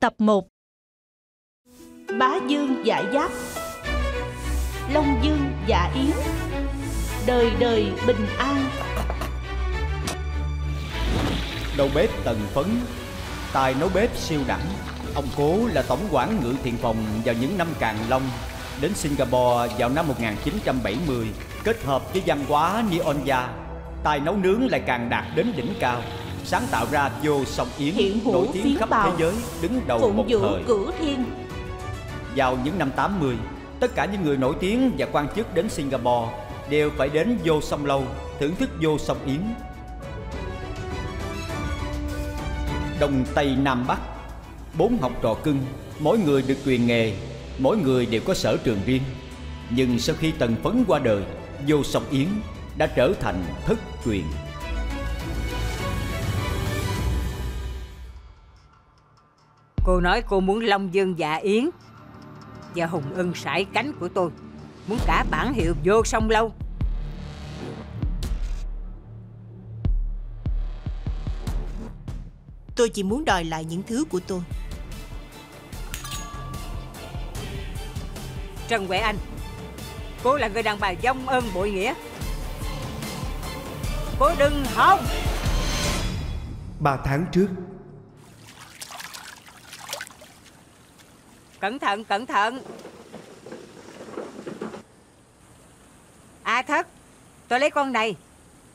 Tập 1. Bá dương dạ giáp, Long dương dạ yến, đời đời bình an. Đầu bếp Trần Phấn, tài nấu bếp siêu đẳng. Ông Cố là tổng quản ngự thiện phòng vào những năm Càn Long. Đến Singapore vào năm 1970, kết hợp với văn hóa Nyonya, tài nấu nướng lại càng đạt đến đỉnh cao, sáng tạo ra Vô Song Yến nổi tiếng khắp thế giới, đứng đầu một thời cửu thiên. Vào những năm 80, tất cả những người nổi tiếng và quan chức đến Singapore đều phải đến Vô Song Lâu thưởng thức Vô Song Yến. Đông Tây Nam Bắc, 4 học trò cưng, mỗi người được truyền nghề, mỗi người đều có sở trường riêng. Nhưng sau khi Trần Phấn qua đời, Vô Song Yến đã trở thành thất truyền. Cô nói cô muốn Long Dương dạ yến và Hùng Ưng sải cánh của tôi, muốn cả bản hiệu Vô Song Lâu. Tôi chỉ muốn đòi lại những thứ của tôi. Trần Quế Anh, cô là người đàn bà vong ân bội nghĩa, cô đừng hòng. 3 tháng trước. Cẩn thận, cẩn thận. À Thất, tôi lấy con này.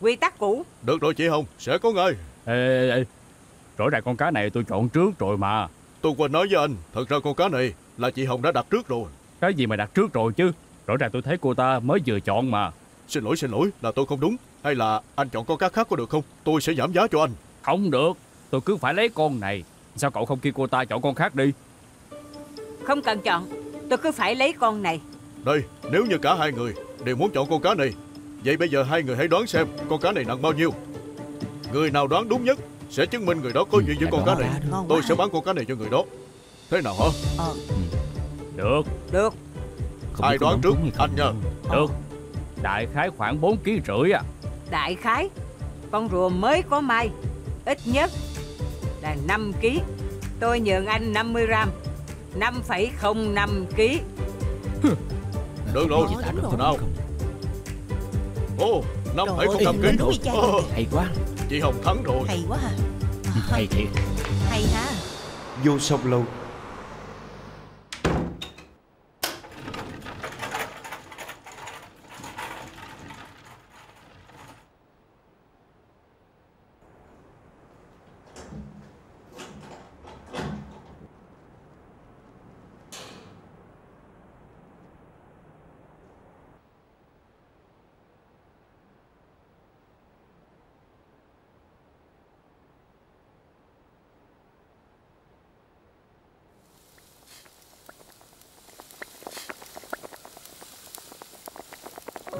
Quy tắc cũ. Được rồi chị Hồng, sẽ có ngay. Ê, rõ ràng con cá này tôi chọn trước rồi mà. Tôi quên nói với anh, thật ra con cá này là chị Hồng đã đặt trước rồi. Cái gì mà đặt trước rồi chứ? Rõ ràng tôi thấy cô ta mới vừa chọn mà. Xin lỗi, là tôi không đúng. Hay là anh chọn con cá khác có được không? Tôi sẽ giảm giá cho anh. Không được, tôi cứ phải lấy con này. Sao cậu không kêu cô ta chọn con khác đi? Không cần chọn, tôi cứ phải lấy con này. Đây, nếu như cả hai người đều muốn chọn con cá này, vậy bây giờ hai người hãy đoán xem con cá này nặng bao nhiêu. Người nào đoán đúng nhất sẽ chứng minh người đó có duyên với con cá này. Tôi sẽ bán con cá này cho người đó. Thế nào hả? Được. Ai đoán trước anh nha. Được. Đại khái khoảng 4,5 kg à? Đại khái. Con rùa mới có mai, ít nhất là 5 kg. Tôi nhường anh 50 gram, 5,05 kg. Được rồi. Thế nào? Ô, 5,05 kg. Hay quá. Chị Hồng thắng rồi. Hay quá ha. Hay thiệt. Hay ha. Vô Song Lâu.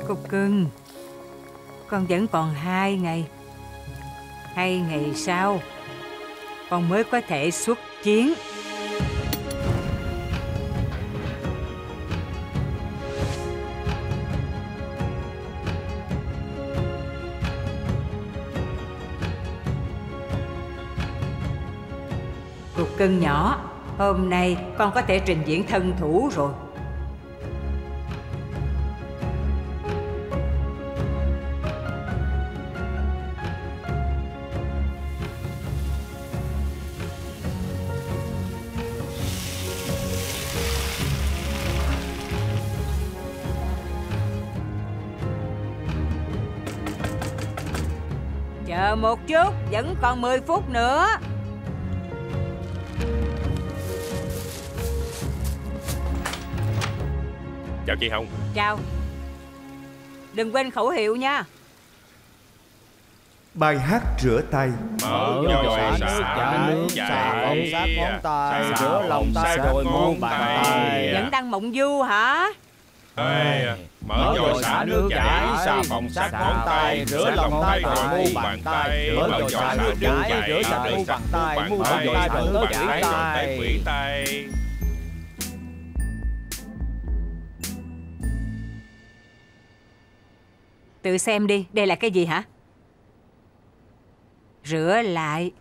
Cô cưng, con vẫn còn 2 ngày. 2 ngày sau con mới có thể xuất chiến. Cô cưng nhỏ, hôm nay con có thể trình diễn thân thủ rồi. Chờ một chút, vẫn còn 10 phút nữa. Chào chị Hồng. Chào. Đừng quên khẩu hiệu nha. Bài hát rửa tay. Mở nồi xả nước chạy, xả móng tay, rửa lòng tay rồi mong bàn tay. Vẫn đang mộng du hả? Mở nồi xả nước chảy, xà phòng sát ngón tay, rửa lòng tay rồi mu bàn tay, rửa nồi xả nước chảy, rửa sạch mu bàn tay rồi tới quỷ tay. Tự xem đi, đây là cái gì hả? Rửa lại.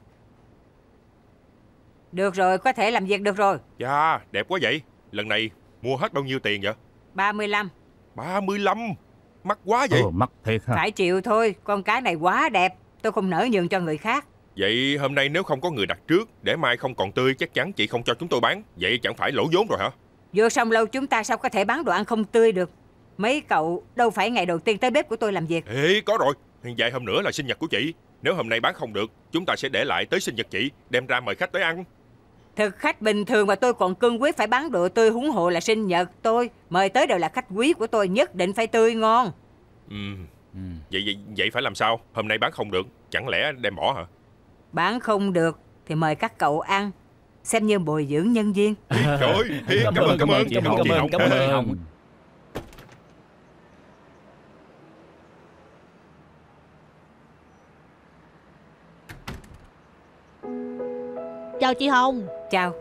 Được rồi, có thể làm việc được rồi. Dạ, đẹp quá vậy. Lần này mua hết bao nhiêu tiền vậy? 35. 35? Mắc quá vậy. Mắc thiệt hả? Phải chịu thôi, con cá này quá đẹp, tôi không nỡ nhường cho người khác. Vậy hôm nay nếu không có người đặt trước, để mai không còn tươi, chắc chắn chị không cho chúng tôi bán. Vậy chẳng phải lỗ vốn rồi hả? Vô Song Lâu chúng ta sao có thể bán đồ ăn không tươi được. Mấy cậu đâu phải ngày đầu tiên tới bếp của tôi làm việc. Ê, có rồi, vài hôm nữa là sinh nhật của chị. Nếu hôm nay bán không được, chúng ta sẽ để lại tới sinh nhật chị, đem ra mời khách tới ăn. Thực khách bình thường mà tôi còn cương quyết phải bán đồ tươi, huống hộ là sinh nhật tôi. Mời tới đều là khách quý của tôi, nhất định phải tươi ngon. Vậy phải làm sao? Hôm nay bán không được, chẳng lẽ đem bỏ hả? Bán không được thì mời các cậu ăn, xem như bồi dưỡng nhân viên. Trời ơi, cảm ơn chị Hồng. Chào chị Hồng. Chào.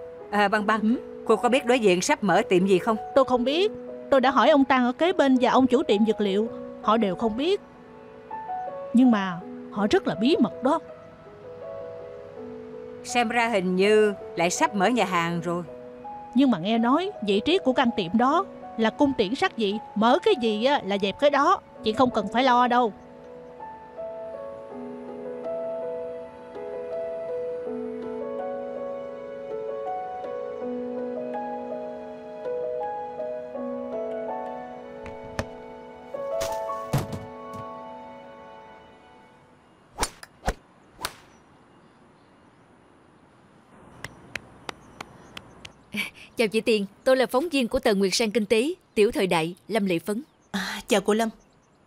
Băng, cô có biết đối diện sắp mở tiệm gì không? Tôi không biết. Tôi đã hỏi ông Tăng ở kế bên và ông chủ tiệm dược liệu, họ đều không biết. Nhưng mà họ rất là bí mật đó. Xem ra hình như lại sắp mở nhà hàng rồi. Nhưng mà nghe nói vị trí của căn tiệm đó là cung tiễn sắc dị, mở cái gì là dẹp cái đó. Chị không cần phải lo đâu. Chào chị Tiền, tôi là phóng viên của tờ Nguyệt Sang Kinh tế, tiểu thời đại, Lâm Lệ Phấn. Chào cô Lâm.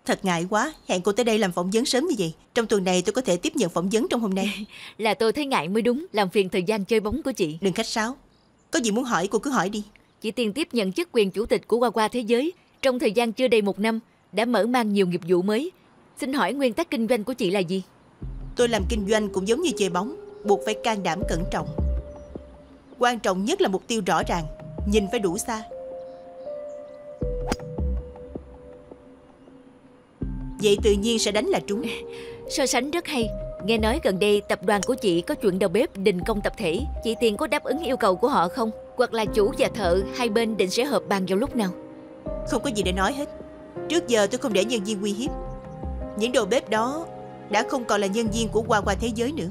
Thật ngại quá, hẹn cô tới đây làm phỏng vấn sớm như vậy. Trong tuần này tôi có thể tiếp nhận phỏng vấn trong hôm nay. Là tôi thấy ngại mới đúng, làm phiền thời gian chơi bóng của chị. Đừng khách sáo. Có gì muốn hỏi cô cứ hỏi đi. Chị Tiền tiếp nhận chức quyền chủ tịch của Hoa Hoa Thế Giới. Trong thời gian chưa đầy 1 năm, đã mở mang nhiều nghiệp vụ mới. Xin hỏi nguyên tắc kinh doanh của chị là gì? Tôi làm kinh doanh cũng giống như chơi bóng, buộc phải can đảm cẩn trọng. Quan trọng nhất là mục tiêu rõ ràng, nhìn phải đủ xa. Vậy tự nhiên sẽ đánh là trúng. So sánh rất hay. Nghe nói gần đây tập đoàn của chị có chuyện đầu bếp đình công tập thể. Chị Tiền có đáp ứng yêu cầu của họ không? Hoặc là chủ và thợ hai bên định sẽ hợp bàn vào lúc nào? Không có gì để nói hết. Trước giờ tôi không để nhân viên uy hiếp. Những đầu bếp đó đã không còn là nhân viên của Hoa Hoa Thế Giới nữa.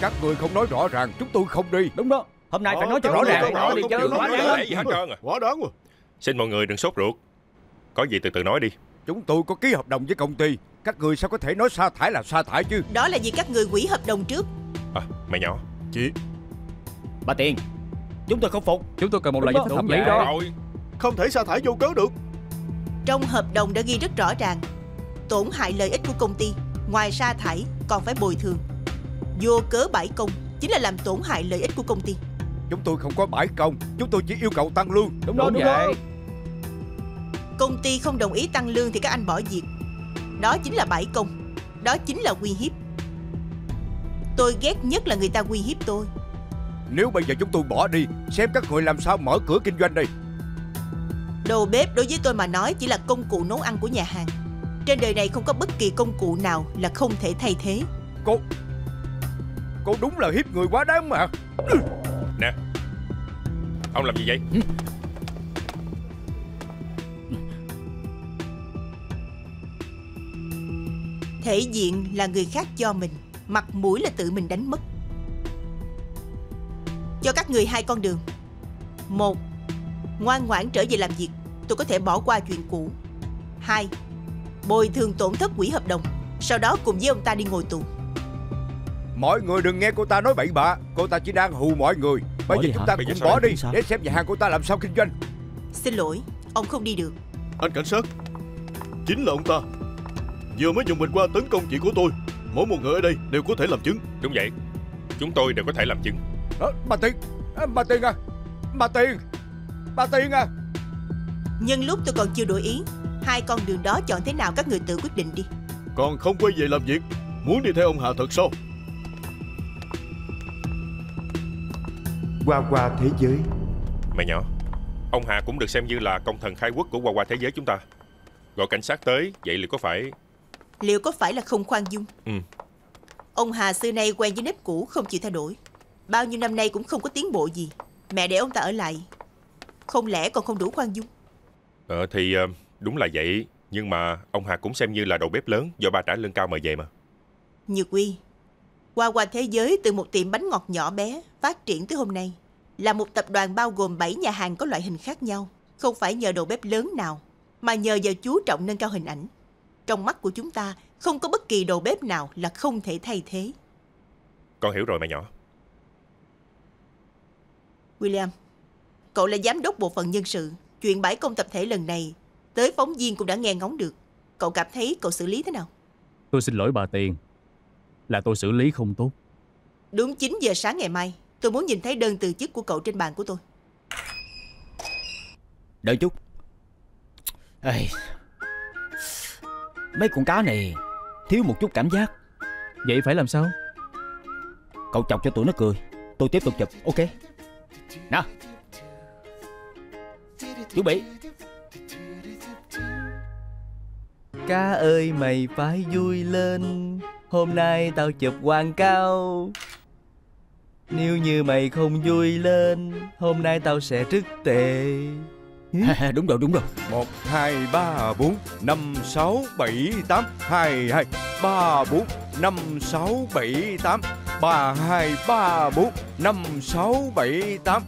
Các người không nói rõ ràng, chúng tôi không đi. Đúng đó, hôm nay phải nói cho rõ ràng. Quá đáng quá. Xin mọi người đừng sốt ruột. Có gì từ từ nói đi. Chúng tôi có ký hợp đồng với công ty. Các người sao có thể nói sa thải là sa thải chứ? Đó là vì các người hủy hợp đồng trước. Mày nhỏ. Chị. Bà Tiền, chúng tôi không phục. Chúng tôi cần một lời giải thích hợp lý đó. Không thể sa thải vô cớ được. Trong hợp đồng đã ghi rất rõ ràng. Tổn hại lợi ích của công ty, ngoài sa thải còn phải bồi thường. Vô cớ bãi công chính là làm tổn hại lợi ích của công ty. Chúng tôi không có bãi công, chúng tôi chỉ yêu cầu tăng lương. Đúng rồi. Công ty không đồng ý tăng lương thì các anh bỏ việc. Đó chính là bãi công, đó chính là uy hiếp. Tôi ghét nhất là người ta uy hiếp tôi. Nếu bây giờ chúng tôi bỏ đi, xem các người làm sao mở cửa kinh doanh đây. Đầu bếp đối với tôi mà nói chỉ là công cụ nấu ăn của nhà hàng. Trên đời này không có bất kỳ công cụ nào là không thể thay thế. Cô đúng là hiếp người quá đáng mà. Nè, ông làm gì vậy? Thể diện là người khác cho mình, mặt mũi là tự mình đánh mất. Cho các người 2 con đường. 1. Ngoan ngoãn trở về làm việc, tôi có thể bỏ qua chuyện cũ. 2. Bồi thường tổn thất hủy hợp đồng, sau đó cùng với ông ta đi ngồi tù. Mọi người đừng nghe cô ta nói bậy bạ. Cô ta chỉ đang hù mọi người. Bây giờ chúng ta cũng bỏ đi để xem nhà hàng cô ta làm sao kinh doanh. Xin lỗi, ông không đi được. Anh cảnh sát, chính là ông ta vừa mới dùng bình qua tấn công chị của tôi. Mỗi một người ở đây đều có thể làm chứng. Đúng vậy, chúng tôi đều có thể làm chứng. Bà Tiền à. Nhân lúc tôi còn chưa đổi ý, 2 con đường đó chọn thế nào các người tự quyết định đi. Còn không quay về làm việc, muốn đi theo ông Hà thật sao? Hoa Hoa Thế Giới. Mày nhỏ, ông Hà cũng được xem như là công thần khai quốc của Hoa Hoa Thế Giới chúng ta. Gọi cảnh sát tới, vậy liệu có phải là không khoan dung? Ông Hà xưa nay quen với nếp cũ không chịu thay đổi. Bao nhiêu năm nay cũng không có tiến bộ gì. Mẹ để ông ta ở lại, không lẽ còn không đủ khoan dung? Thì đúng là vậy. Nhưng mà ông Hà cũng xem như là đầu bếp lớn, do ba trả lương cao mời về mà. Nhược Quy, Hoa Hoa Thế Giới từ một tiệm bánh ngọt nhỏ bé phát triển tới hôm nay là một tập đoàn bao gồm 7 nhà hàng có loại hình khác nhau. Không phải nhờ đầu bếp lớn nào, mà nhờ vào chú trọng nâng cao hình ảnh. Trong mắt của chúng ta, không có bất kỳ đầu bếp nào là không thể thay thế. Con hiểu rồi mẹ nhỏ. William, cậu là giám đốc bộ phận nhân sự. Chuyện bãi công tập thể lần này tới phóng viên cũng đã nghe ngóng được. Cậu cảm thấy cậu xử lý thế nào? Tôi xin lỗi bà Tiền, là tôi xử lý không tốt. Đúng 9 giờ sáng ngày mai, tôi muốn nhìn thấy đơn từ chức của cậu trên bàn của tôi. Đợi chút. Ê, mấy con cá này thiếu một chút cảm giác. Vậy phải làm sao? Cậu chọc cho tụi nó cười, tôi tiếp tục chụp, ok? Nào, chuẩn bị. Cá ơi mày phải vui lên, hôm nay tao chụp hoàng cao. Nếu như mày không vui lên, hôm nay tao sẽ rứt tệ. Đúng rồi, đúng rồi. 1, 2, 3, 4, 5, 6, 7, 8 2, 2, 3, 4, 5, 6, 7, 8 3, 2, 3, 4, 5, 6, 7, 8.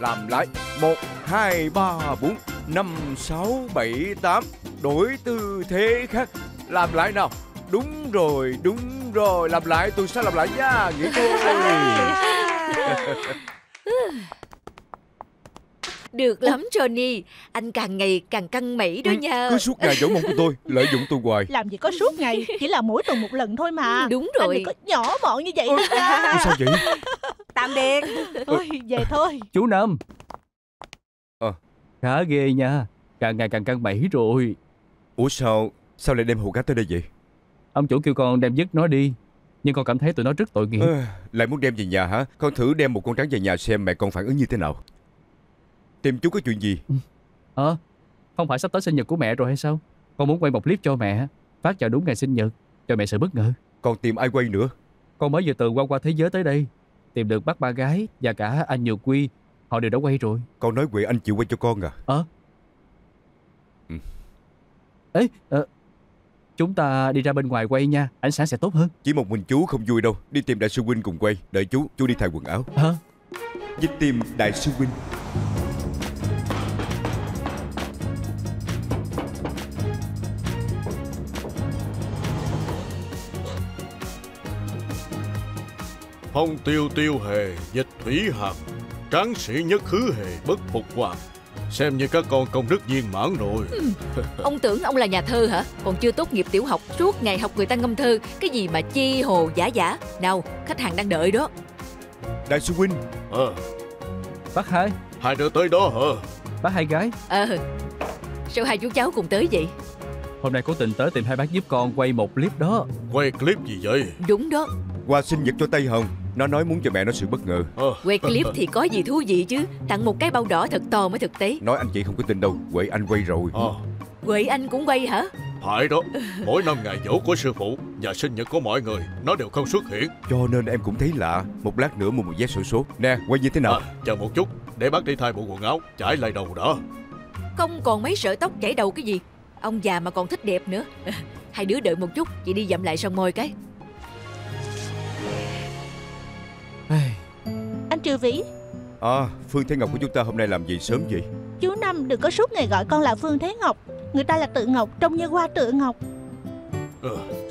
Làm lại 1, 2, 3, 4, 5, 6, 7, 8. Đổi tư thế khác. Làm lại nào. Đúng rồi, đúng rồi. Làm lại, tôi sẽ làm lại nha. Nghĩ thôi. Được lắm Johnny, anh càng ngày càng căng mẩy đó nha. Cứ suốt ngày dỗ mông của tôi, lợi dụng tôi hoài. Làm gì có suốt ngày, chỉ là mỗi tuần một lần thôi mà. Đúng rồi. Anh đừng có nhỏ mọn như vậy. Sao vậy? Tạm biệt. Thôi về thôi. Chú Năm. Khá ghê nha, càng ngày càng căng mẩy rồi. Ủa sao lại đem hồ cá tới đây vậy? Ông chủ kêu con đem dứt nó đi, nhưng con cảm thấy tụi nó rất tội nghiệp. Lại muốn đem về nhà hả? Con thử đem một con trắng về nhà xem mẹ con phản ứng như thế nào. Tìm chú có chuyện gì? Không phải sắp tới sinh nhật của mẹ rồi hay sao? Con muốn quay một clip cho mẹ, phát vào đúng ngày sinh nhật, cho mẹ sự bất ngờ. Còn tìm ai quay nữa? Con mới vừa từ qua thế giới tới đây, tìm được bác ba gái và cả anh Nhược Quy, họ đều đã quay rồi. Con nói Quỳ Anh chịu quay cho con à? Chúng ta đi ra bên ngoài quay nha, ánh sáng sẽ tốt hơn. Chỉ một mình chú không vui đâu, đi tìm đại sư huynh cùng quay. Đợi chú đi thay quần áo. Đi tìm đại sư huynh. Phong tiêu tiêu hề, dịch thủy hàm, tráng sĩ nhất khứ hề, bất phục hoàng. Xem như các con công đức viên mãn rồi. Ông tưởng ông là nhà thơ hả? Còn chưa tốt nghiệp tiểu học, suốt ngày học người ta ngâm thơ. Cái gì mà chi hồ giả giả. Nào, khách hàng đang đợi đó. Đại sư huynh. Bác hai. Hai đứa tới đó hả? Bác hai gái. Sao hai chú cháu cùng tới vậy? Hôm nay cố tình tới tìm hai bác giúp con quay một clip đó. Quay clip gì vậy? Đúng đó, qua sinh nhật cho Tây Hồng. Nó nói muốn cho mẹ nó sự bất ngờ. Quay clip thì có gì thú vị chứ. Tặng một cái bao đỏ thật to mới thực tế. Nói anh chị không có tin đâu, Quỳ Anh quay rồi. Quỳ Anh cũng quay hả? Phải đó, mỗi năm ngày dỗ của sư phụ và sinh nhật của mọi người, nó đều không xuất hiện. Cho nên em cũng thấy lạ. Một lát nữa mua một vé sổ số. Nè, quay như thế nào? Chờ một chút, để bác đi thay bộ quần áo, chải lại đầu đã. Không còn mấy sợi tóc chảy đầu cái gì. Ông già mà còn thích đẹp nữa. Hai đứa đợi một chút, chị đi dặm lại son môi cái. Anh Trư Vĩ. Phương Thế Ngọc của chúng ta hôm nay làm gì sớm vậy? Chú Năm đừng có suốt ngày gọi con là Phương Thế Ngọc. Người ta là Tự Ngọc, trông như hoa Tự Ngọc.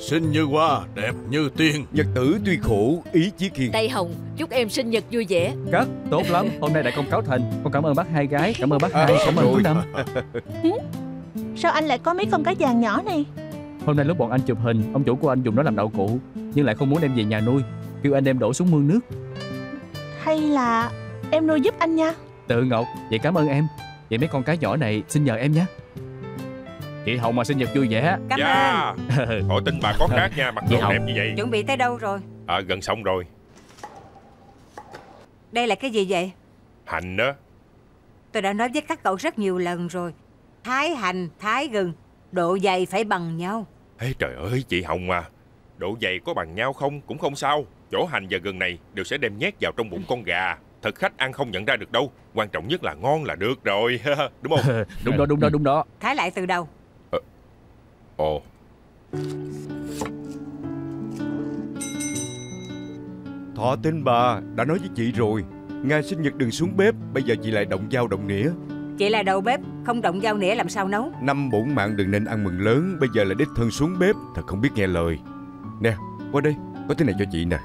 Xinh như hoa, đẹp như tiên. Nhật tử tuy khổ, ý chí kiên. Tây Hồng, chúc em sinh nhật vui vẻ. Cất, tốt lắm, hôm nay đại công cáo thành. Con cảm ơn bác hai gái, cảm ơn bác hai, cảm ơn chú Năm. Sao anh lại có mấy con cá vàng nhỏ này? Hôm nay lúc bọn anh chụp hình, ông chủ của anh dùng nó làm đậu cụ, nhưng lại không muốn đem về nhà nuôi, kêu anh đem đổ xuống mương nước. Hay là em nuôi giúp anh nha. Tự Ngọc, vậy cảm ơn em. Vậy mấy con cá nhỏ này xin nhờ em nhé. Chị Hồng mà sinh nhật vui vẻ. Cảm ơn. Hội tin bà có khác nha, mặc đồ đẹp như vậy. Chuẩn bị tới đâu rồi? Gần xong rồi. Đây là cái gì vậy? Hành đó. Tôi đã nói với các cậu rất nhiều lần rồi. Thái hành, thái gừng, độ dày phải bằng nhau. Ê trời ơi, chị Hồng mà, Độ dày có bằng nhau không cũng không sao. Chỗ hành và gừng này đều sẽ đem nhét vào trong bụng con gà. Thực khách ăn không nhận ra được đâu. Quan trọng nhất là ngon là được rồi. Đúng không? Đúng đó. Thái lại từ đầu. Ồ. Thọ tên bà đã nói với chị rồi. Ngày sinh nhật đừng xuống bếp. Bây giờ chị lại động dao động nĩa. Chị là đầu bếp, không động dao nĩa làm sao nấu. Năm bổn mạng đừng nên ăn mừng lớn. Bây giờ là đích thân xuống bếp. Thật không biết nghe lời. Nè, qua đây, có thứ này cho chị nè.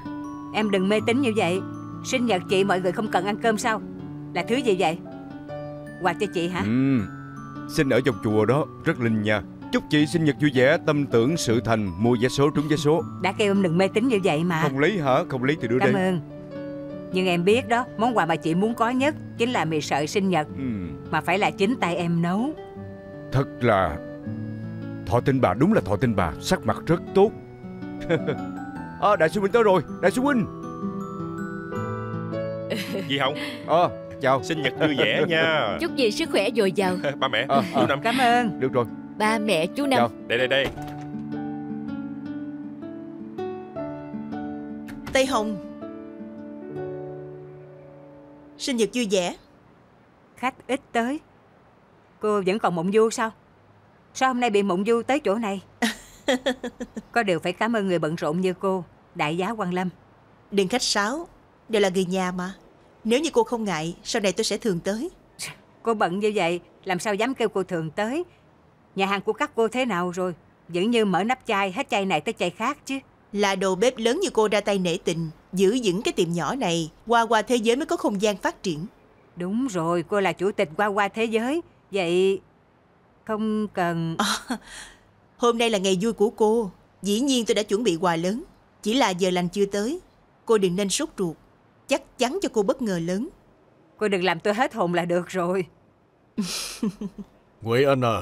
Em đừng mê tín như vậy. Sinh nhật chị mọi người không cần ăn cơm sao? Là thứ gì vậy? Quà cho chị hả? Xin ở trong chùa đó, rất linh nha. Chúc chị sinh nhật vui vẻ, tâm tưởng sự thành, mua vé số trúng vé số. Đã kêu em đừng mê tín như vậy mà. Không lấy hả? Không lấy thì đưa đây. Cảm ơn. Nhưng em biết đó, món quà mà chị muốn có nhất chính là mì sợi sinh nhật. Mà phải là chính tay em nấu. Thật là Thọ tin bà, đúng là Thọ tin bà, sắc mặt rất tốt. Đại sư Minh tới rồi. Đại sư Minh. Dì Hồng, chào. Sinh nhật vui vẻ nha. Chúc dì sức khỏe dồi dào. Ba mẹ, chú Năm. Cảm ơn. Được rồi. Ba mẹ, chú Năm chào. Đây. Tây Hồng, sinh nhật vui vẻ. Khách ít tới. Cô vẫn còn mộng du sao? Sao hôm nay bị mộng du tới chỗ này? Có điều phải cảm ơn người bận rộn như cô. Đại giá quan lâm. Đừng khách sáo, đều là người nhà mà. Nếu như cô không ngại, sau này tôi sẽ thường tới. Cô bận như vậy, làm sao dám kêu cô thường tới. Nhà hàng của các cô thế nào rồi? Vẫn như mở nắp chai, hết chai này tới chai khác chứ. Là đầu bếp lớn như cô ra tay nể tình, giữ vững cái tiệm nhỏ này, Hoa Hoa Thế Giới mới có không gian phát triển. Đúng rồi, cô là chủ tịch Hoa Hoa Thế Giới. Vậy không cần... Hôm nay là ngày vui của cô. Dĩ nhiên tôi đã chuẩn bị quà lớn. Chỉ là giờ lành chưa tới. Cô đừng nên sốt ruột. Chắc chắn cho cô bất ngờ lớn. Cô đừng làm tôi hết hồn là được rồi. Quỳ Anh à,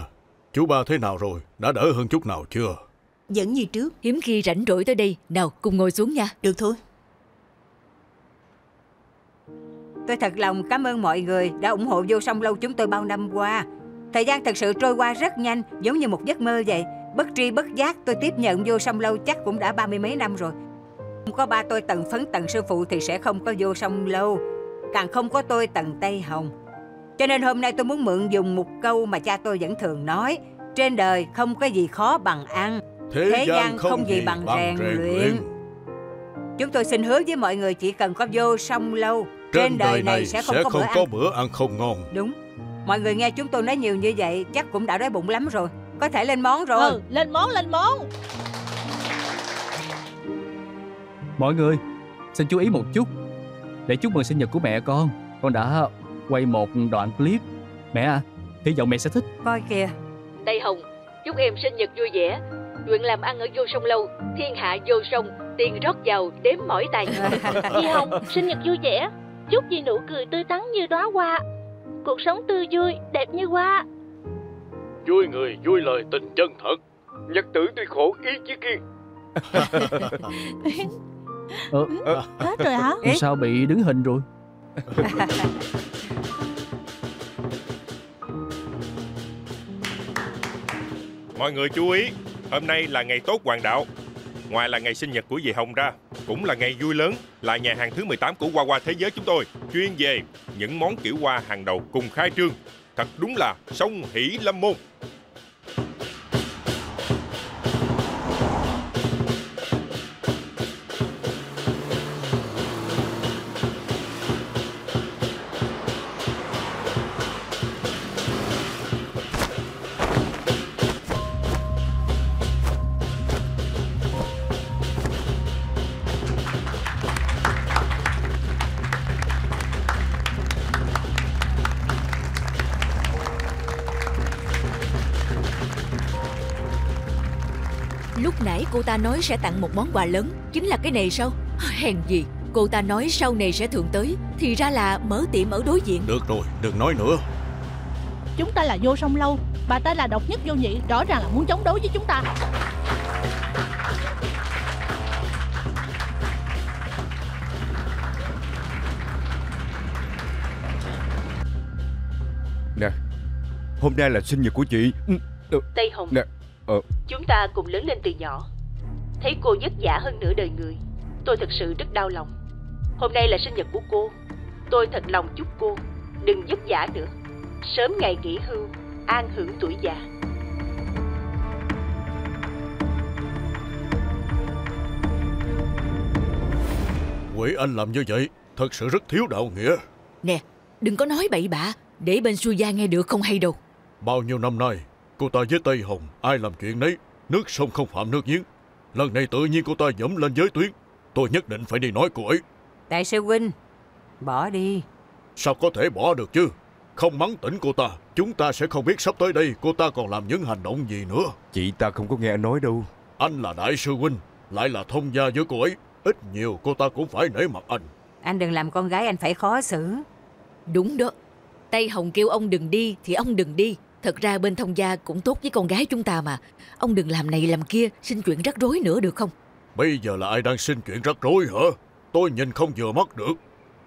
chú Ba thế nào rồi? Đã đỡ hơn chút nào chưa? Vẫn như trước. Hiếm khi rảnh rỗi tới đây. Nào cùng ngồi xuống nha. Được thôi. Tôi thật lòng cảm ơn mọi người đã ủng hộ Vô Song Lâu chúng tôi bao năm qua. Thời gian thật sự trôi qua rất nhanh, giống như một giấc mơ vậy. Bất tri bất giác tôi tiếp nhận Vô Song Lâu chắc cũng đã 30 mấy năm rồi. Không có ba tôi Trần Phấn, Trần sư phụ thì sẽ không có Vô Song Lâu. Càng không có tôi Trần Tây Hồng. Cho nên hôm nay tôi muốn mượn dùng một câu mà cha tôi vẫn thường nói. Trên đời không có gì khó bằng ăn. Thế gian không gì bằng rèn luyện. Chúng tôi xin hứa với mọi người, chỉ cần có Vô Song Lâu, trên đời này sẽ không có bữa ăn không ngon. Đúng. Mọi người nghe chúng tôi nói nhiều như vậy chắc cũng đã đói bụng lắm rồi. Có thể lên món rồi. Lên món. Mọi người xin chú ý một chút. Để chúc mừng sinh nhật của mẹ con đã quay một đoạn clip. Mẹ à, hy vọng mẹ sẽ thích. Coi kìa. Tây Hồng, chúc em sinh nhật vui vẻ. Nguyện làm ăn ở Vô Song Lâu, thiên hạ vô song, tiền rót giàu, đếm mỏi tài. Dì Hồng, sinh nhật vui vẻ. Chúc dì nụ cười tươi tắn như đóa hoa. Cuộc sống tươi vui, đẹp như hoa. Vui người, vui lời, tình chân thật. Nhật tử tuy khổ, ý chí kiên. Hết rồi hả? Sao bị đứng hình rồi? Mọi người chú ý, hôm nay là ngày tốt hoàng đạo. Ngoài là ngày sinh nhật của dì Hồng ra, cũng là ngày vui lớn, là nhà hàng thứ 18 của Hoa Hoa Thế Giới chúng tôi, chuyên về những món kiểu hoa hàng đầu cùng khai trương. Thật đúng là song hỷ lâm môn. Cô ta nói sẽ tặng một món quà lớn, chính là cái này sao? Hèn gì. Cô ta nói sau này sẽ thường tới, thì ra là mở tiệm ở đối diện. Được rồi, đừng nói nữa. Chúng ta là Vô Song Lâu, bà ta là Độc Nhất Vô Nhị, rõ ràng là muốn chống đối với chúng ta. Nè, hôm nay là sinh nhật của chị Tây Hồng. Nè, chúng ta cùng lớn lên từ nhỏ. Thấy cô vất vả hơn nửa đời người, tôi thật sự rất đau lòng. Hôm nay là sinh nhật của cô, tôi thật lòng chúc cô đừng vất vả nữa, sớm ngày nghỉ hưu, an hưởng tuổi già. Quỷ Anh làm như vậy thật sự rất thiếu đạo nghĩa. Nè, đừng có nói bậy bạ, để bên Suối Gia nghe được không hay đâu. Bao nhiêu năm nay, cô ta với Tây Hồng ai làm chuyện nấy, nước sông không phạm nước giếng. Lần này tự nhiên cô ta dẫm lên giới tuyến, tôi nhất định phải đi nói cô ấy. Đại sư huynh, bỏ đi. Sao có thể bỏ được chứ? Không mắng tỉnh cô ta, chúng ta sẽ không biết sắp tới đây cô ta còn làm những hành động gì nữa. Chị ta không có nghe anh nói đâu. Anh là đại sư huynh, lại là thông gia với cô ấy, ít nhiều cô ta cũng phải nể mặt anh. Anh đừng làm con gái anh phải khó xử. Đúng đó, Tây Hồng kêu ông đừng đi thì ông đừng đi. Thật ra bên thông gia cũng tốt với con gái chúng ta mà. Ông đừng làm này làm kia, xin chuyện rắc rối nữa được không? Bây giờ là ai đang xin chuyện rắc rối hả? Tôi nhìn không vừa mắt được.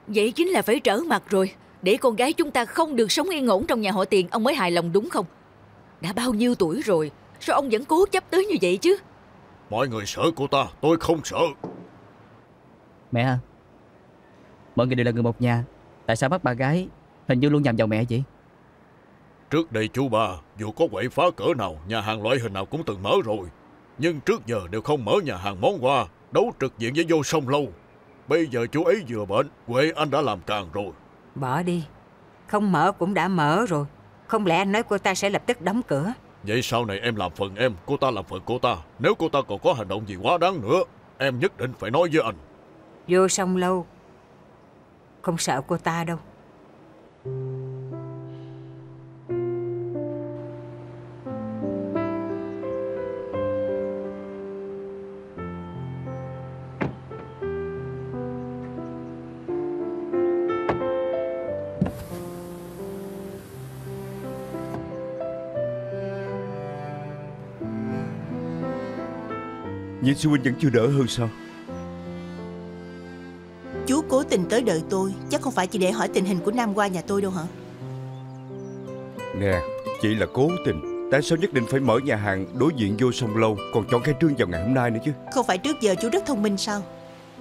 Vậy chính là phải trở mặt rồi. Để con gái chúng ta không được sống yên ổn trong nhà họ Tiền, ông mới hài lòng đúng không? Đã bao nhiêu tuổi rồi, sao ông vẫn cố chấp tới như vậy chứ? Mọi người sợ cô ta, tôi không sợ. Mẹ hả? Mọi người đều là người một nhà, tại sao bắt bà gái hình như luôn nhằm vào mẹ vậy? Trước đây chú Ba dù có quậy phá cỡ nào, nhà hàng loại hình nào cũng từng mở rồi, nhưng trước giờ đều không mở nhà hàng món quà đấu trực diện với Vô Song Lâu. Bây giờ chú ấy vừa bệnh, Quế Anh đã làm càng rồi. Bỏ đi, không mở cũng đã mở rồi. Không lẽ anh nói cô ta sẽ lập tức đóng cửa? Vậy sau này em làm phần em, cô ta làm phần cô ta. Nếu cô ta còn có hành động gì quá đáng nữa, em nhất định phải nói với anh. Vô Song Lâu không sợ cô ta đâu. Nhìn sư huynh vẫn chưa đỡ hơn sao? Chú cố tình tới đợi tôi, chắc không phải chỉ để hỏi tình hình của Nam qua nhà tôi đâu hả? Nè, chỉ là cố tình. Tại sao nhất định phải mở nhà hàng đối diện Vô Song Lâu, còn chọn khai trương vào ngày hôm nay nữa chứ? Không phải trước giờ chú rất thông minh sao?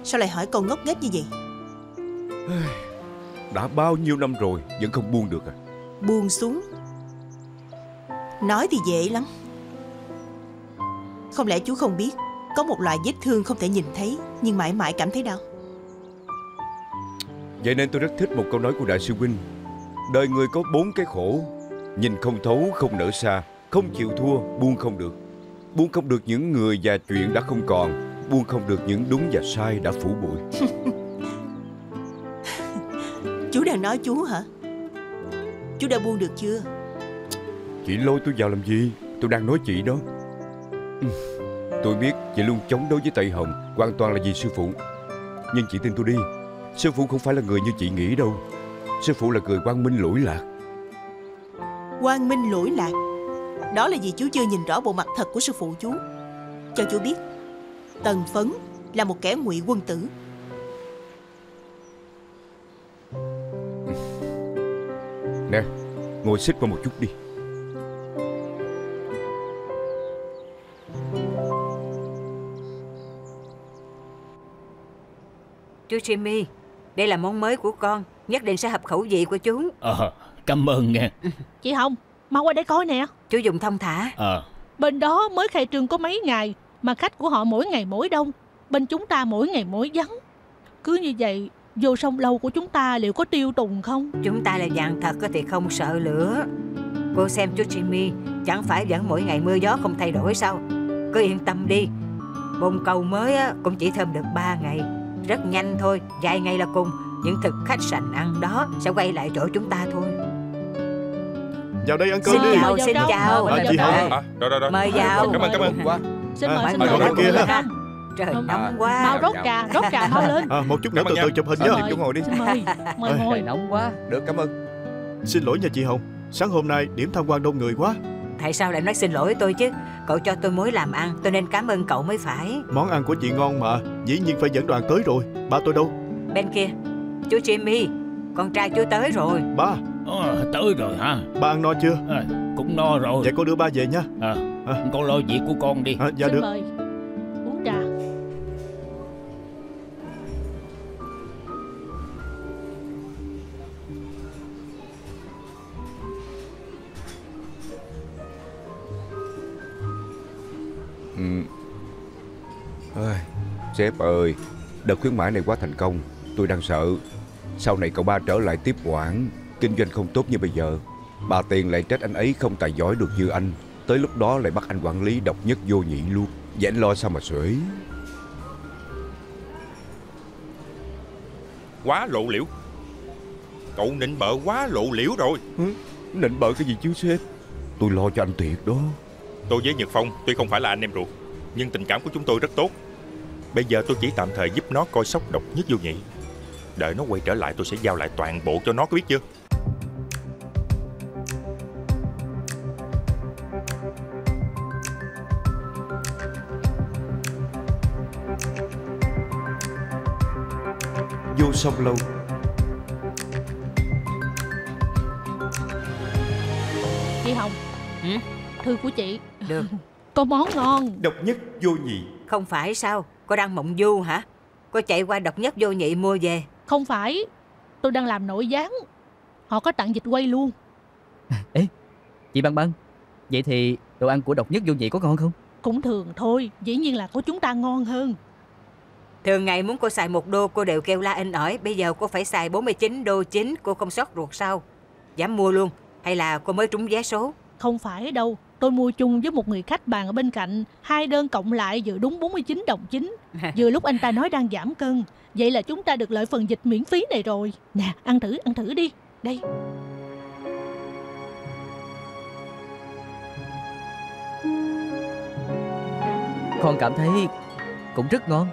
Sao lại hỏi câu ngốc nghếch như vậy? Đã bao nhiêu năm rồi vẫn không buông được à? Buông xuống nói thì dễ lắm. Không lẽ chú không biết có một loại vết thương không thể nhìn thấy nhưng mãi mãi cảm thấy đau? Vậy nên tôi rất thích một câu nói của đại sư huynh: đời người có bốn cái khổ, nhìn không thấu, không nỡ xa, không chịu thua, buông không được. Buông không được những người và chuyện đã không còn, buông không được những đúng và sai đã phủ bụi. Chú đang nói chú hả? Chú đã buông được chưa? Chị lôi tôi vào làm gì? Tôi đang nói chị đó. Tôi biết chị luôn chống đối với Tây Hồng, hoàn toàn là vì sư phụ. Nhưng chị tin tôi đi, sư phụ không phải là người như chị nghĩ đâu. Sư phụ là người quang minh lỗi lạc. Quang minh lỗi lạc? Đó là vì chú chưa nhìn rõ bộ mặt thật của sư phụ chú. Cho chú biết, Trần Phấn là một kẻ ngụy quân tử. Nè, ngồi xích qua một chút đi. Chú Jimmy, đây là món mới của con, nhất định sẽ hợp khẩu vị của chú. Cảm ơn nghe. Chị Hồng, mau qua đây coi nè. Chú dùng thông thả. Bên đó mới khai trương có mấy ngày mà khách của họ mỗi ngày mỗi đông, bên chúng ta mỗi ngày mỗi vắng. Cứ như vậy, Vô Song Lâu của chúng ta liệu có tiêu tùng không? Chúng ta là dạng thật thì không sợ lửa. Cô xem chú Jimmy, chẳng phải vẫn mỗi ngày mưa gió không thay đổi sao? Cứ yên tâm đi, bồn cầu mới cũng chỉ thơm được 3 ngày. Rất nhanh thôi, vài ngày là cùng. Những thực khách sành ăn đó sẽ quay lại chỗ chúng ta thôi. Vào đây ăn cơm đi. Xin chào chị Hồng. Mời vào. Cảm ơn quá. Xin mời kia ha. Trời nóng quá. Mau rót trà mau lên. Một chút nữa từ từ chụp hình nhé. Chú ngồi đi. Mời ngồi. Nóng quá. Được, cảm ơn. Xin lỗi nha chị Hồng, sáng hôm nay điểm tham quan đông người quá. Tại sao lại nói xin lỗi tôi chứ? Cậu cho tôi mối làm ăn, tôi nên cảm ơn cậu mới phải. Món ăn của chị ngon mà, dĩ nhiên phải dẫn đoàn tới rồi. Ba tôi đâu? Bên kia. Chú Jimmy, con trai chú tới rồi. Ba. Tới rồi hả? Ba ăn no chưa? Cũng no rồi. Vậy con đưa ba về nha. Con lo việc của con đi. Dạ được. Mời. Uống trà. Sếp ơi, đợt khuyến mãi này quá thành công, tôi đang sợ sau này cậu Ba trở lại tiếp quản, kinh doanh không tốt như bây giờ, bà Tiền lại trách anh ấy không tài giỏi được như anh, tới lúc đó lại bắt anh quản lý Độc Nhất Vô Nhị luôn. Vậy anh lo sao mà xuể. Quá lộ liễu. Cậu nịnh bợ quá lộ liễu rồi. Nịnh bợ cái gì chứ sếp, tôi lo cho anh thiệt đó. Tôi với Nhật Phong tuy không phải là anh em ruột, nhưng tình cảm của chúng tôi rất tốt. Bây giờ tôi chỉ tạm thời giúp nó coi sóc Độc Nhất Vô Nhị, đợi nó quay trở lại tôi sẽ giao lại toàn bộ cho nó, có biết chưa? Vô Song Lâu. Chị Hồng, thư của chị. Được. Có món ngon. Độc Nhất Vô Nhị. Không phải sao? Cô đang mộng du hả? Cô chạy qua Độc Nhất Vô Nhị mua về? Không phải, tôi đang làm nội gián, họ có tặng vịt quay luôn. Ê, chị Băng Băng, vậy thì đồ ăn của Độc Nhất Vô Nhị có ngon không? Cũng thường thôi, dĩ nhiên là của chúng ta ngon hơn. Thường ngày muốn cô xài $1 cô đều kêu la in ỏi, bây giờ cô phải xài 49 đô chính, cô không sót ruột sao? Dám mua luôn, hay là cô mới trúng vé số? Không phải đâu, tôi mua chung với một người khách bàn ở bên cạnh, hai đơn cộng lại vừa đúng 49 đồng chính. Vừa lúc anh ta nói đang giảm cân, vậy là chúng ta được lợi phần dịch miễn phí này rồi. Nè, ăn thử đi, đây. Con cảm thấy cũng rất ngon.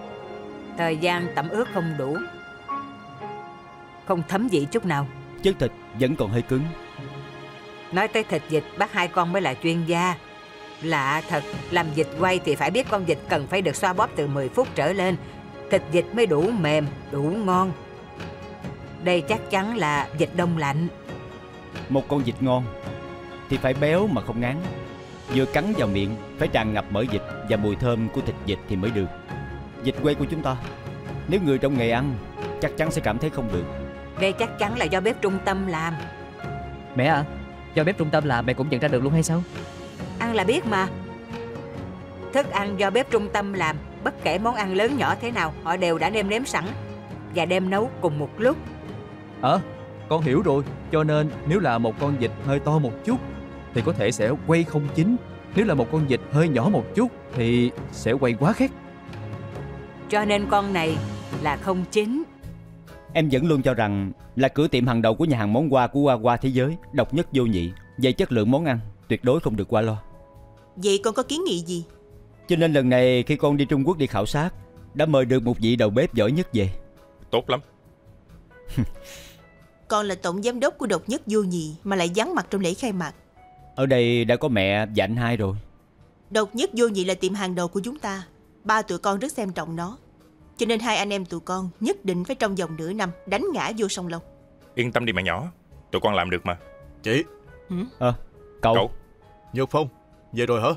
Thời gian tẩm ướp không đủ, không thấm vị chút nào. Chất thịt vẫn còn hơi cứng. Nói tới thịt vịt, bác hai con mới là chuyên gia. Lạ thật, làm vịt quay thì phải biết con vịt cần phải được xoa bóp từ 10 phút trở lên, thịt vịt mới đủ mềm, đủ ngon. Đây chắc chắn là vịt đông lạnh. Một con vịt ngon thì phải béo mà không ngán, vừa cắn vào miệng phải tràn ngập mỡ vịt và mùi thơm của thịt vịt thì mới được. Vịt quay của chúng ta, nếu người trong nghề ăn chắc chắn sẽ cảm thấy không được. Đây chắc chắn là do bếp trung tâm làm. Mẹ ạ, do bếp trung tâm làm mẹ cũng nhận ra được luôn hay sao? Ăn là biết mà. Thức ăn do bếp trung tâm làm, bất kể món ăn lớn nhỏ thế nào, họ đều đã nêm nếm sẵn và đem nấu cùng một lúc. Con hiểu rồi. Cho nên nếu là một con vịt hơi to một chút thì có thể sẽ quay không chín. Nếu là một con vịt hơi nhỏ một chút thì sẽ quay quá khét. Cho nên con này là không chín. Em vẫn luôn cho rằng là cửa tiệm hàng đầu của nhà hàng món quà của Hoa Hoa Thế Giới, Độc Nhất Vô Nhị. Về chất lượng món ăn tuyệt đối không được qua lo. Vậy con có kiến nghị gì? Cho nên lần này khi con đi Trung Quốc đi khảo sát, đã mời được một vị đầu bếp giỏi nhất về. Tốt lắm. Con là tổng giám đốc của Độc Nhất Vô Nhị mà lại vắng mặt trong lễ khai mạc. Ở đây đã có mẹ và anh hai rồi. Độc Nhất Vô Nhị là tiệm hàng đầu của chúng ta, ba tụi con rất xem trọng nó, cho nên hai anh em tụi con nhất định phải trong vòng nửa năm đánh ngã Vô Song Lâu. Yên tâm đi mẹ nhỏ, tụi con làm được mà. Chị. Cậu Nhược Phong về rồi hả?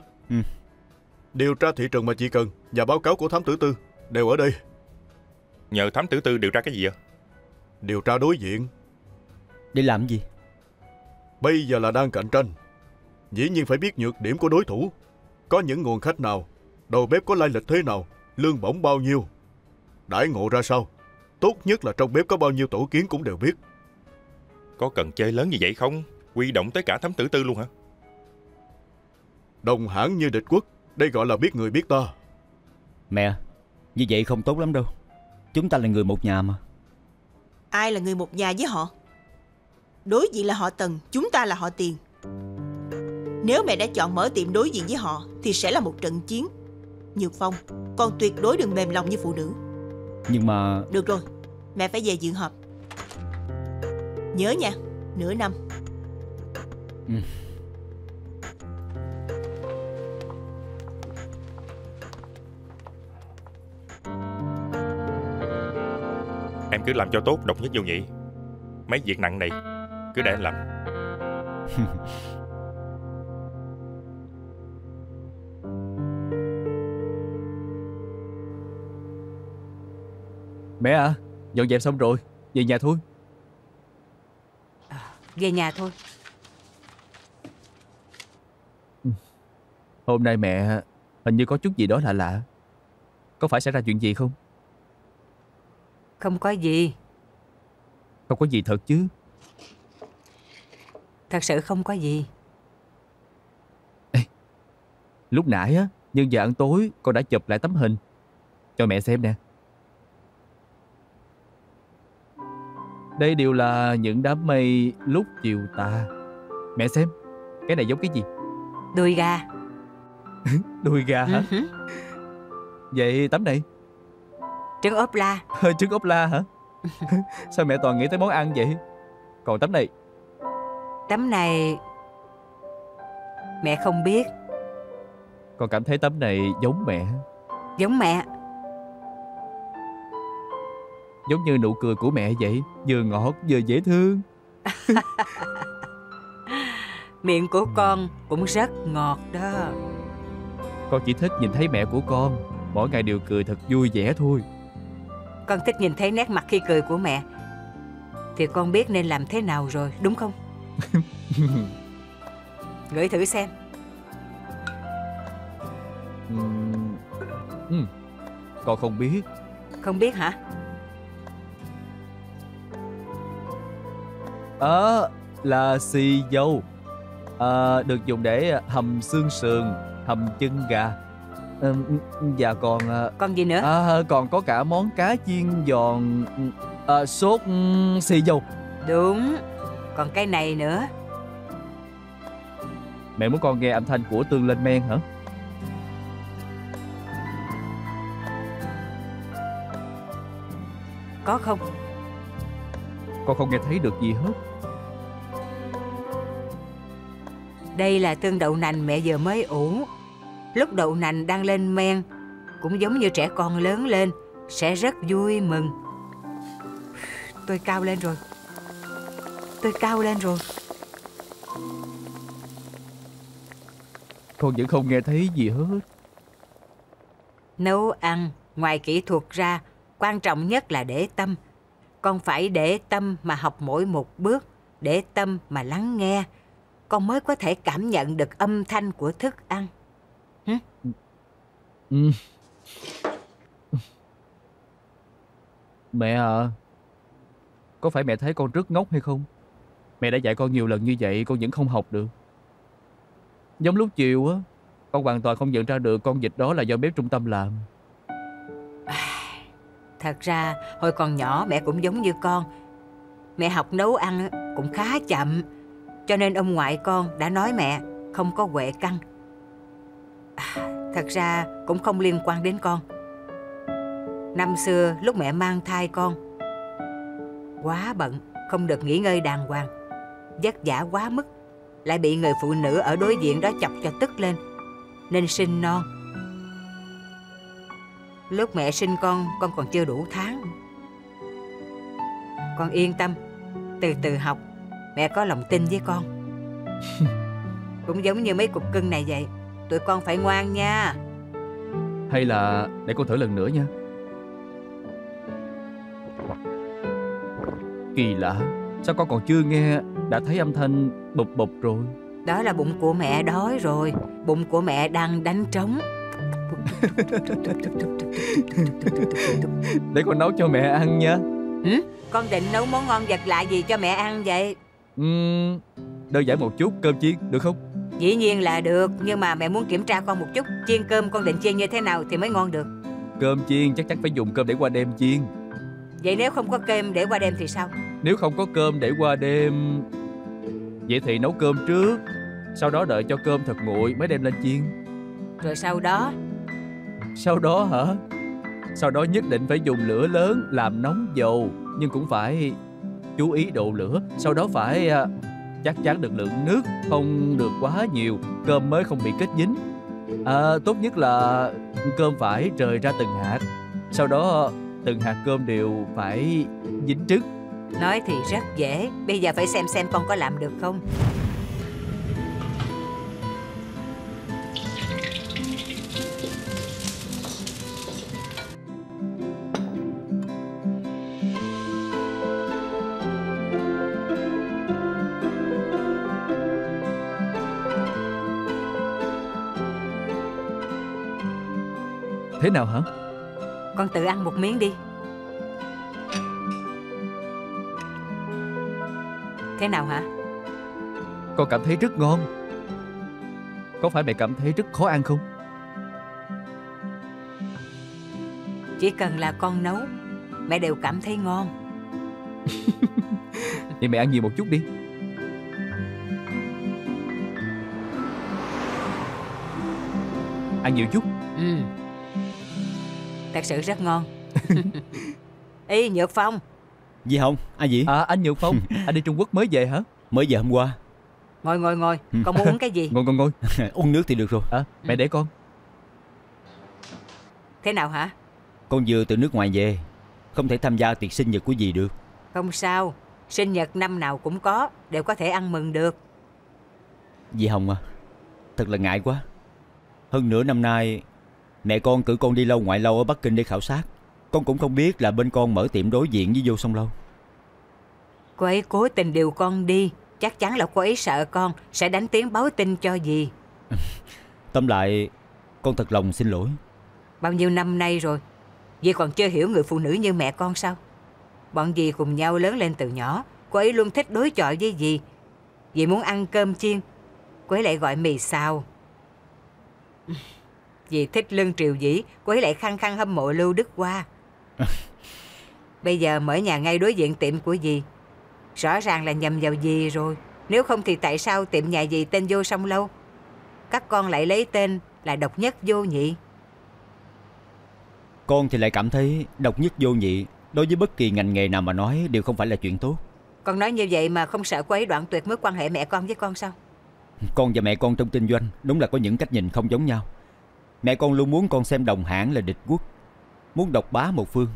Điều tra thị trường mà chị cần và báo cáo của thám tử Tư đều ở đây. Nhờ thám tử Tư điều tra cái gì vậy? Điều tra đối diện. Để làm gì? Bây giờ là đang cạnh tranh, dĩ nhiên phải biết nhược điểm của đối thủ, có những nguồn khách nào, đầu bếp có lai lịch thế nào, lương bổng bao nhiêu, đãi ngộ ra sao. Tốt nhất là trong bếp có bao nhiêu tổ kiến cũng đều biết. Có cần chơi lớn như vậy không? Quy động tới cả thám tử Tư luôn hả? Đồng hãng như địch quốc, đây gọi là biết người biết ta. Mẹ, như vậy không tốt lắm đâu, chúng ta là người một nhà mà. Ai là người một nhà với họ? Đối diện là họ Tần, chúng ta là họ Tiền. Nếu mẹ đã chọn mở tiệm đối diện với họ thì sẽ là một trận chiến. Nhược Phong, con tuyệt đối đừng mềm lòng như phụ nữ. Nhưng mà... Được rồi, mẹ phải về dự họp. Nhớ nha, nửa năm. Em cứ làm cho tốt Độc Nhất Vô Nhị, mấy việc nặng này cứ để anh làm. Mẹ à, dọn dẹp xong rồi, về nhà thôi. Về nhà thôi. Hôm nay mẹ hình như có chút gì đó lạ lạ. Có phải xảy ra chuyện gì không? Không có gì. Không có gì thật chứ? Thật sự không có gì. Ê, lúc nãy á, nhân giờ ăn tối con đã chụp lại tấm hình cho mẹ xem nè. Đây đều là những đám mây lúc chiều tà. Mẹ xem, cái này giống cái gì? Đuôi gà. Đuôi gà hả? Vậy tấm này? Trứng ốp la. Trứng ốp la hả? Sao mẹ toàn nghĩ tới món ăn vậy? Còn tấm này? Tấm này mẹ không biết. Con cảm thấy tấm này giống mẹ. Giống mẹ? Giống như nụ cười của mẹ vậy. Vừa ngọt vừa dễ thương. Miệng của con cũng rất ngọt đó. Con chỉ thích nhìn thấy mẹ của con mỗi ngày đều cười thật vui vẻ thôi. Con thích nhìn thấy nét mặt khi cười của mẹ. Thì con biết nên làm thế nào rồi, đúng không? Gửi thử xem. Con không biết. Không biết hả? Là xì dầu. Được dùng để hầm xương sườn, hầm chân gà. Và còn... còn gì nữa? Còn có cả món cá chiên giòn, sốt xì dầu. Đúng. Còn cái này nữa. Mẹ muốn con nghe âm thanh của tương lên men hả? Có không? Con không nghe thấy được gì hết. Đây là tương đậu nành mẹ vừa mới ủ. Lúc đậu nành đang lên men, cũng giống như trẻ con lớn lên sẽ rất vui mừng. Tôi cao lên rồi. Tôi cao lên rồi. Con vẫn không nghe thấy gì hết. Nấu ăn ngoài kỹ thuật ra, quan trọng nhất là để tâm. Con phải để tâm mà học mỗi một bước, để tâm mà lắng nghe. Con mới có thể cảm nhận được âm thanh của thức ăn. Mẹ à, có phải mẹ thấy con rất ngốc hay không? Mẹ đã dạy con nhiều lần như vậy, con vẫn không học được. Giống lúc chiều á, con hoàn toàn không nhận ra được con vịt đó là do bếp trung tâm làm. Thật ra hồi còn nhỏ mẹ cũng giống như con. Mẹ học nấu ăn cũng khá chậm, cho nên ông ngoại con đã nói mẹ không có huệ căn. Thật ra cũng không liên quan đến con. Năm xưa lúc mẹ mang thai con, quá bận, không được nghỉ ngơi đàng hoàng, vất vả quá mức, lại bị người phụ nữ ở đối diện đó chọc cho tức lên, nên sinh non. Lúc mẹ sinh con còn chưa đủ tháng. Con yên tâm, từ từ học. Mẹ có lòng tin với con. Cũng giống như mấy cục cưng này vậy, tụi con phải ngoan nha. Hay là để con thử lần nữa nha. Kỳ lạ, sao con còn chưa nghe đã thấy âm thanh bụp bụp rồi? Đó là bụng của mẹ đói rồi. Bụng của mẹ đang đánh trống. Để con nấu cho mẹ ăn nha. Con định nấu món ngon vật lạ gì cho mẹ ăn vậy? Đơn giản một chút, cơm chiên được không? Dĩ nhiên là được, nhưng mà mẹ muốn kiểm tra con một chút. Chiên cơm con định chiên như thế nào thì mới ngon được? Cơm chiên chắc chắn phải dùng cơm để qua đêm chiên. Vậy nếu không có cơm để qua đêm thì sao? Nếu không có cơm để qua đêm, vậy thì nấu cơm trước, sau đó đợi cho cơm thật nguội mới đem lên chiên. Rồi sau đó? Sau đó hả? Sau đó nhất định phải dùng lửa lớn làm nóng dầu, nhưng cũng phải chú ý độ lửa. Sau đó phải chắc chắn được lượng nước, không được quá nhiều, cơm mới không bị kết dính. Tốt nhất là cơm phải rời ra từng hạt. Sau đó từng hạt cơm đều phải dính trước. Nói thì rất dễ, bây giờ phải xem con có làm được không. Thế nào hả? Con tự ăn một miếng đi. Thế nào hả? Con cảm thấy rất ngon. Có phải mẹ cảm thấy rất khó ăn không? Chỉ cần là con nấu, mẹ đều cảm thấy ngon. Vậy mẹ ăn nhiều một chút đi. Ăn nhiều chút. Ừ. Thật sự rất ngon. Ý Nhược Phong. Gì Hồng? Ai vậy? À, anh Nhược Phong. Anh đi Trung Quốc mới về hả? Mới về hôm qua. Ngồi ngồi ngồi. Con muốn uống cái gì? Ngồi ngồi ngồi. Uống nước thì được rồi. À, mẹ để con. Thế nào hả? Con vừa từ nước ngoài về, không thể tham gia tiệc sinh nhật của dì được. Không sao, sinh nhật năm nào cũng có, đều có thể ăn mừng được. Dì Hồng à, thật là ngại quá. Hơn nửa năm nay, mẹ con cử con đi lâu ngoại lâu ở Bắc Kinh để khảo sát. Con cũng không biết là bên con mở tiệm đối diện với Vô Song Lâu. Cô ấy cố tình điều con đi, chắc chắn là cô ấy sợ con sẽ đánh tiếng báo tin cho dì. Tóm lại, con thật lòng xin lỗi. Bao nhiêu năm nay rồi, dì còn chưa hiểu người phụ nữ như mẹ con sao? Bọn dì cùng nhau lớn lên từ nhỏ, cô ấy luôn thích đối chọi với dì. Dì muốn ăn cơm chiên, cô ấy lại gọi mì xào. Dì thích Lương Triều Vĩ, cô ấy lại khăng khăng hâm mộ Lưu Đức Hoa. Bây giờ mở nhà ngay đối diện tiệm của dì, rõ ràng là nhầm vào dì rồi. Nếu không thì tại sao tiệm nhà dì tên Vô Song Lâu, các con lại lấy tên là Độc Nhất Vô Nhị? Con thì lại cảm thấy độc nhất vô nhị đối với bất kỳ ngành nghề nào mà nói đều không phải là chuyện tốt. Con nói như vậy mà không sợ cô ấy đoạn tuyệt mối quan hệ mẹ con với con sao? Con và mẹ con trong kinh doanh đúng là có những cách nhìn không giống nhau. Mẹ con luôn muốn con xem đồng hãng là địch quốc, muốn độc bá một phương,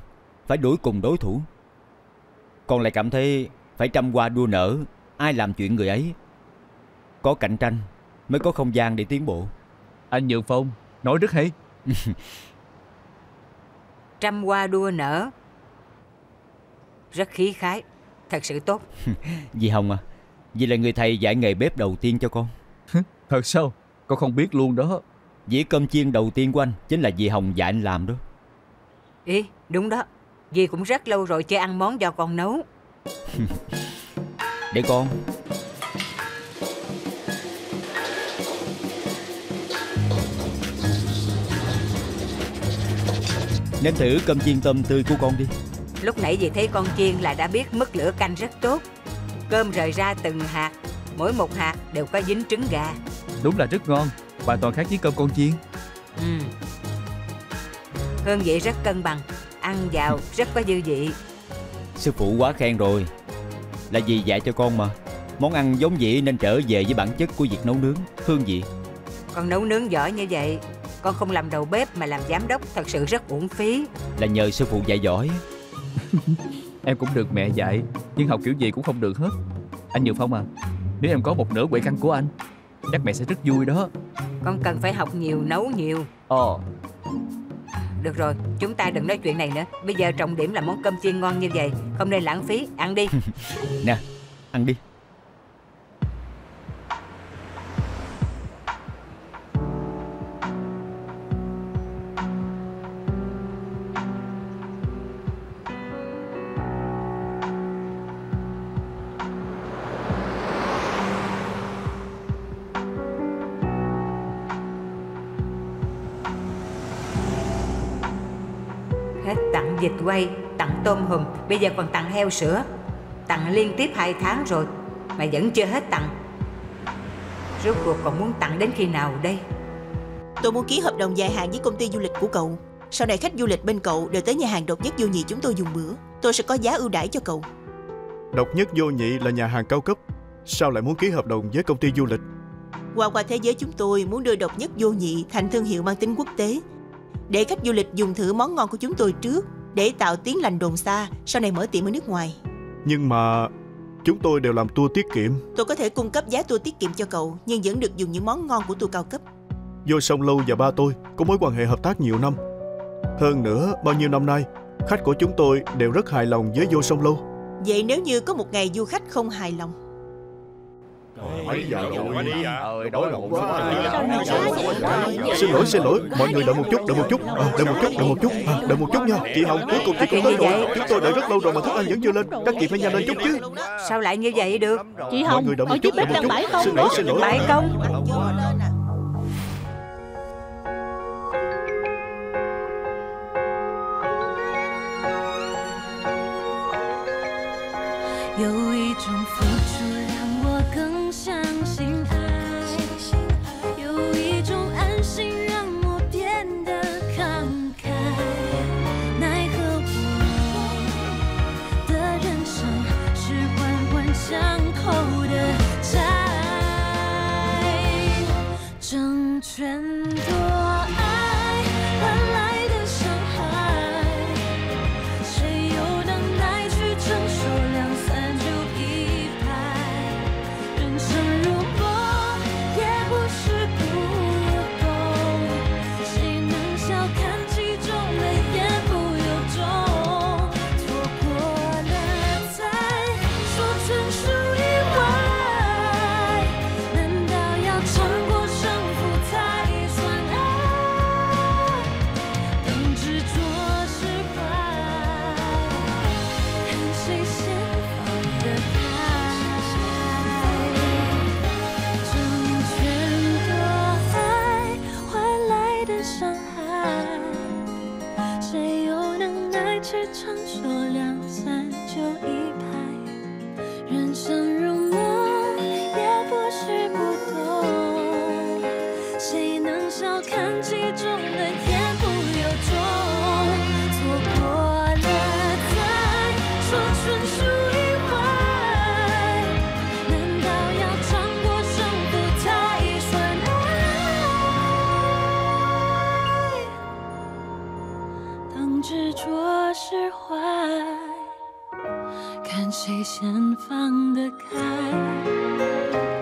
phải đuổi cùng đối thủ. Con lại cảm thấy phải trăm hoa đua nở, ai làm chuyện người ấy. Có cạnh tranh mới có không gian để tiến bộ. Anh Nhược Phong nói rất hay. Trăm hoa đua nở, rất khí khái, thật sự tốt. Dì Hồng à, dì là người thầy dạy nghề bếp đầu tiên cho con. Thật sao? Con không biết luôn đó. Dĩa cơm chiên đầu tiên của anh chính là dì Hồng dạy anh làm đó. Ý, đúng đó. Dì cũng rất lâu rồi chưa ăn món do con nấu. Để con. Nếm thử cơm chiên tôm tươi của con đi. Lúc nãy dì thấy con chiên là đã biết mức lửa canh rất tốt. Cơm rời ra từng hạt, mỗi một hạt đều có dính trứng gà. Đúng là rất ngon, hoàn toàn khác với cơm con chiên. Ừ. Hương vị rất cân bằng, ăn vào rất có dư vị. Sư phụ quá khen rồi, là dì dạy cho con mà. Món ăn giống dĩ nên trở về với bản chất của việc nấu nướng, hương vị. Con nấu nướng giỏi như vậy, con không làm đầu bếp mà làm giám đốc thật sự rất uổng phí. Là nhờ sư phụ dạy giỏi. Em cũng được mẹ dạy, nhưng học kiểu gì cũng không được hết. Anh Nhược Phong à, nếu em có một nửa quỹ căn của anh, chắc mẹ sẽ rất vui đó. Con cần phải học nhiều, nấu nhiều. Ồ. Được rồi, chúng ta đừng nói chuyện này nữa. Bây giờ trọng điểm là món cơm chiên ngon như vậy, không nên lãng phí, ăn đi. Nè, ăn đi. Vịt quay, tặng tôm hùm, bây giờ còn tặng heo sữa. Tặng liên tiếp 2 tháng rồi mà vẫn chưa hết tặng. Rốt cuộc còn muốn tặng đến khi nào đây? Tôi muốn ký hợp đồng dài hạn với công ty du lịch của cậu. Sau này khách du lịch bên cậu đều tới nhà hàng Độc Nhất Vô Nhị chúng tôi dùng bữa. Tôi sẽ có giá ưu đãi cho cậu. Độc Nhất Vô Nhị là nhà hàng cao cấp, sao lại muốn ký hợp đồng với công ty du lịch? Hoa Hoa Thế Giới chúng tôi muốn đưa Độc Nhất Vô Nhị thành thương hiệu mang tính quốc tế, để khách du lịch dùng thử món ngon của chúng tôi trước, để tạo tiếng lành đồn xa, sau này mở tiệm ở nước ngoài. Nhưng mà chúng tôi đều làm tour tiết kiệm. Tôi có thể cung cấp giá tour tiết kiệm cho cậu, nhưng vẫn được dùng những món ngon của tour cao cấp. Vô Song Lâu và ba tôi có mối quan hệ hợp tác nhiều năm. Hơn nữa, bao nhiêu năm nay, khách của chúng tôi đều rất hài lòng với Vô Song Lâu. Vậy nếu như có một ngày du khách không hài lòng? Mấy giờ rồi? Đói bụng quá. Xin lỗi, mọi người đợi một chút nha. Chị Hồng, cuối cùng chị cũng tới rồi. Chúng tôi đợi rất lâu rồi mà thức ăn vẫn chưa lên. Các chị phải nhanh lên chút chứ. Sao lại như vậy được? Chị Hồng, ở dưới bếp đang bãi không? Xin lỗi. Bãi không? Hãy subscribe cho kênh Ghiền Mì Gõ để không bỏ lỡ những video hấp dẫn.